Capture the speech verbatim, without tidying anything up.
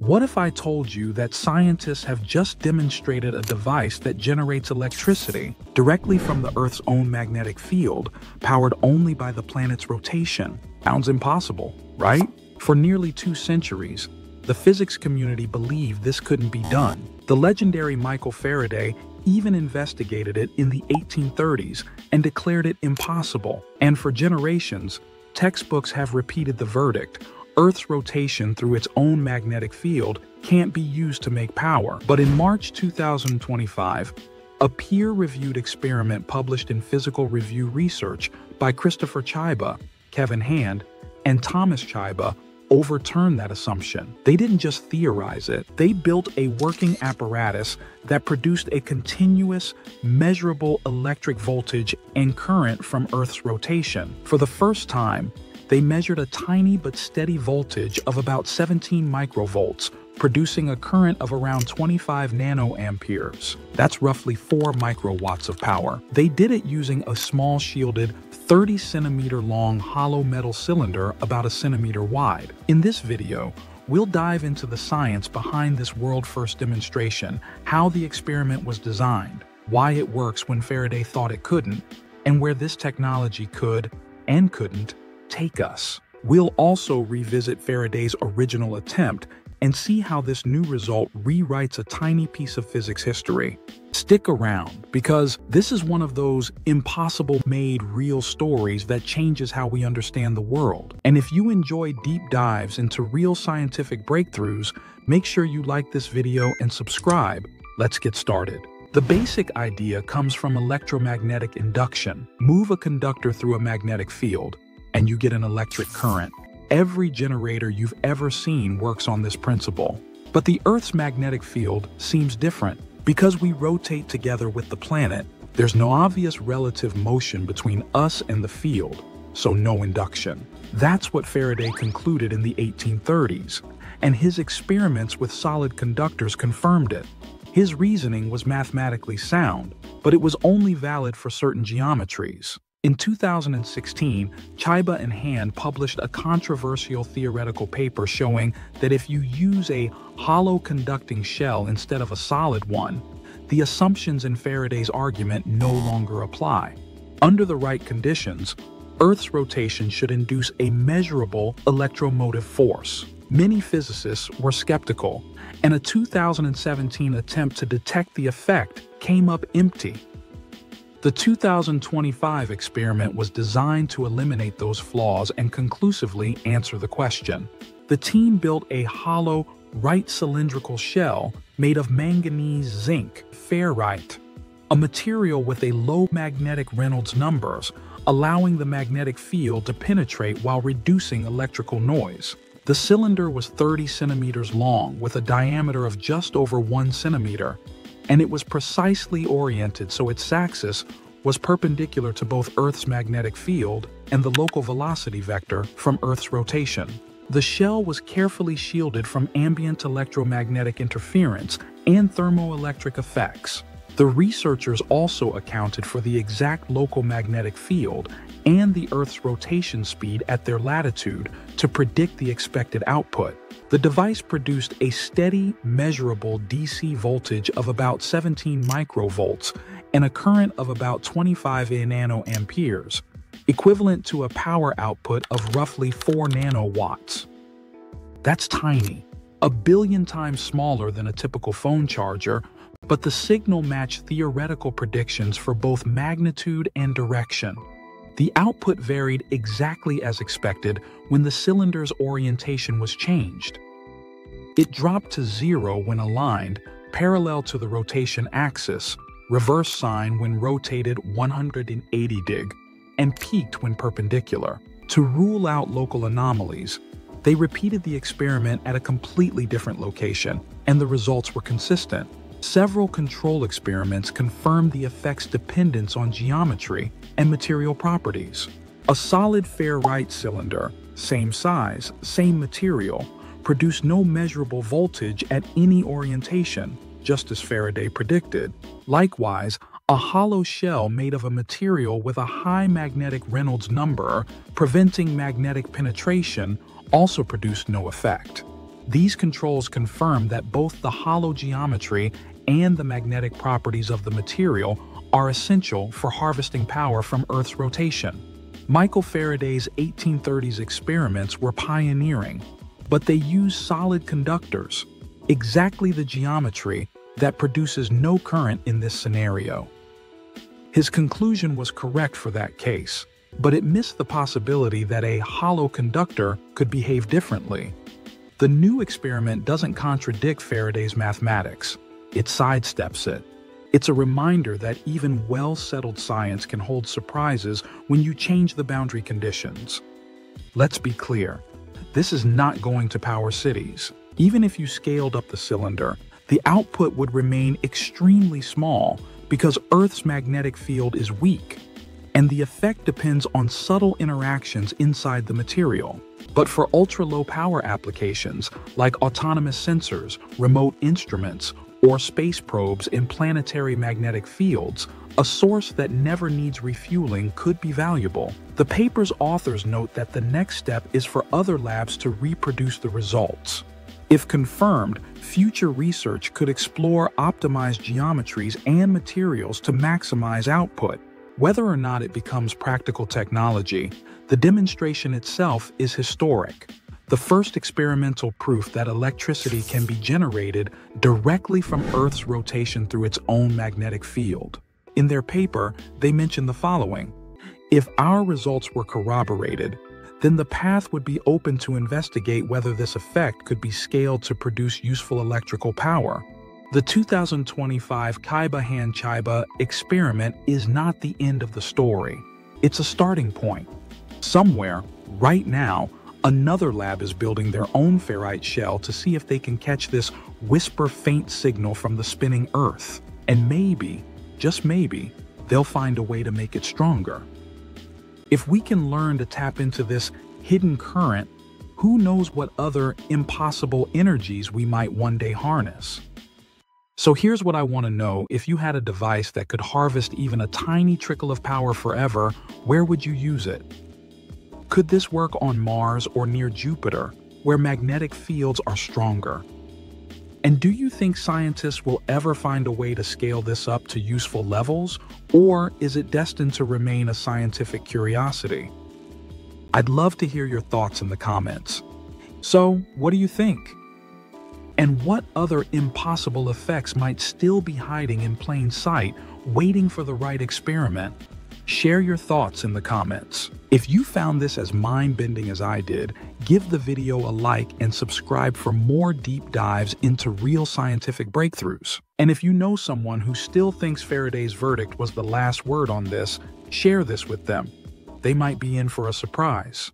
What if I told you that scientists have just demonstrated a device that generates electricity directly from the Earth's own magnetic field, powered only by the planet's rotation? Sounds impossible, right? For nearly two centuries, the physics community believed this couldn't be done. The legendary Michael Faraday even investigated it in the eighteen thirties and declared it impossible. And for generations, textbooks have repeated the verdict. Earth's rotation through its own magnetic field can't be used to make power. But in March two thousand twenty-five, a peer-reviewed experiment published in Physical Review Research by Christopher Chyba, Kevin Hand, and Thomas Chyba overturned that assumption. They didn't just theorize it. They built a working apparatus that produced a continuous, measurable electric voltage and current from Earth's rotation. For the first time, they measured a tiny but steady voltage of about seventeen microvolts, producing a current of around twenty-five nanoamperes. That's roughly four microwatts of power. They did it using a small shielded, thirty centimeter long hollow metal cylinder about a centimeter wide. In this video, we'll dive into the science behind this world-first demonstration, how the experiment was designed, why it works when Faraday thought it couldn't, and where this technology could and couldn't take us. We'll also revisit Faraday's original attempt and see how this new result rewrites a tiny piece of physics history. Stick around, because this is one of those impossible made real stories that changes how we understand the world. And if you enjoy deep dives into real scientific breakthroughs, make sure you like this video and subscribe. Let's get started. The basic idea comes from electromagnetic induction. Move a conductor through a magnetic field, and you get an electric current. Every generator you've ever seen works on this principle. But the Earth's magnetic field seems different. Because we rotate together with the planet, there's no obvious relative motion between us and the field, so no induction. That's what Faraday concluded in the eighteen thirties, and his experiments with solid conductors confirmed it. His reasoning was mathematically sound, but it was only valid for certain geometries. In two thousand sixteen, Chyba and Hand published a controversial theoretical paper showing that if you use a hollow conducting shell instead of a solid one, the assumptions in Faraday's argument no longer apply. Under the right conditions, Earth's rotation should induce a measurable electromotive force. Many physicists were skeptical, and a two thousand seventeen attempt to detect the effect came up empty. The two thousand twenty-five experiment was designed to eliminate those flaws and conclusively answer the question. The team built a hollow, right cylindrical shell made of manganese zinc ferrite, a material with a low magnetic Reynolds numbers, allowing the magnetic field to penetrate while reducing electrical noise. The cylinder was thirty centimeters long with a diameter of just over one centimeter, and it was precisely oriented so its axis was perpendicular to both Earth's magnetic field and the local velocity vector from Earth's rotation. The shell was carefully shielded from ambient electromagnetic interference and thermoelectric effects. The researchers also accounted for the exact local magnetic field and the Earth's rotation speed at their latitude to predict the expected output. The device produced a steady, measurable D C voltage of about seventeen microvolts and a current of about twenty-five nanoamperes, equivalent to a power output of roughly four nanowatts. That's tiny, a billion times smaller than a typical phone charger, but the signal matched theoretical predictions for both magnitude and direction. The output varied exactly as expected when the cylinder's orientation was changed. It dropped to zero when aligned, parallel to the rotation axis, reverse sign when rotated one hundred eighty degrees, and peaked when perpendicular. To rule out local anomalies, they repeated the experiment at a completely different location, and the results were consistent. Several control experiments confirmed the effect's dependence on geometry and material properties. A solid ferrite cylinder, same size, same material, produced no measurable voltage at any orientation, just as Faraday predicted. Likewise, a hollow shell made of a material with a high magnetic Reynolds number, preventing magnetic penetration, also produced no effect. These controls confirm that both the hollow geometry and the magnetic properties of the material are essential for harvesting power from Earth's rotation. Michael Faraday's eighteen thirties experiments were pioneering, but they used solid conductors, exactly the geometry that produces no current in this scenario. His conclusion was correct for that case, but it missed the possibility that a hollow conductor could behave differently. The new experiment doesn't contradict Faraday's mathematics. It sidesteps it. It's a reminder that even well-settled science can hold surprises when you change the boundary conditions. Let's be clear, this is not going to power cities. Even if you scaled up the cylinder, the output would remain extremely small because Earth's magnetic field is weak, and the effect depends on subtle interactions inside the material. But for ultra-low power applications like autonomous sensors, remote instruments, or space probes in planetary magnetic fields, a source that never needs refueling could be valuable. The paper's authors note that the next step is for other labs to reproduce the results. If confirmed, future research could explore optimized geometries and materials to maximize output. Whether or not it becomes practical technology, the demonstration itself is historic. The first experimental proof that electricity can be generated directly from Earth's rotation through its own magnetic field. In their paper, they mention the following: if our results were corroborated, then the path would be open to investigate whether this effect could be scaled to produce useful electrical power. The two thousand twenty-five Kevin Hand experiment is not the end of the story. It's a starting point. Somewhere, right now, another lab is building their own ferrite shell to see if they can catch this whisper faint signal from the spinning Earth. And maybe, just maybe, they'll find a way to make it stronger. If we can learn to tap into this hidden current, who knows what other impossible energies we might one day harness. So here's what I want to know: if you had a device that could harvest even a tiny trickle of power forever, where would you use it? Could this work on Mars or near Jupiter, where magnetic fields are stronger? And do you think scientists will ever find a way to scale this up to useful levels, or is it destined to remain a scientific curiosity? I'd love to hear your thoughts in the comments. So, what do you think? And what other impossible effects might still be hiding in plain sight, waiting for the right experiment? Share your thoughts in the comments. If you found this as mind-bending as I did, give the video a like and subscribe for more deep dives into real scientific breakthroughs. And if you know someone who still thinks Faraday's verdict was the last word on this, share this with them. They might be in for a surprise.